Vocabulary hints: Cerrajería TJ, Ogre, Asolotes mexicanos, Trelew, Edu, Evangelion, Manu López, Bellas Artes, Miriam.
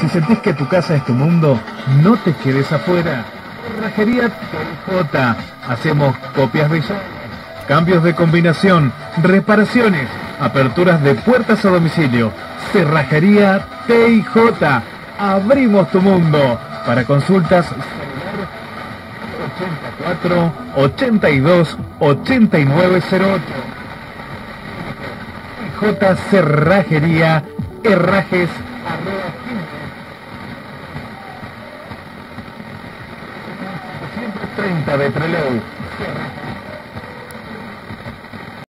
Si sentís que tu casa es tu mundo, no te quedes afuera. Cerrajería TJ. Hacemos copias visuales, cambios de combinación, reparaciones, aperturas de puertas a domicilio. Cerrajería TJ. Abrimos tu mundo. Para consultas, 84 82 8908. TJ Cerrajería, herrajes. Siempre 30 de Trelew.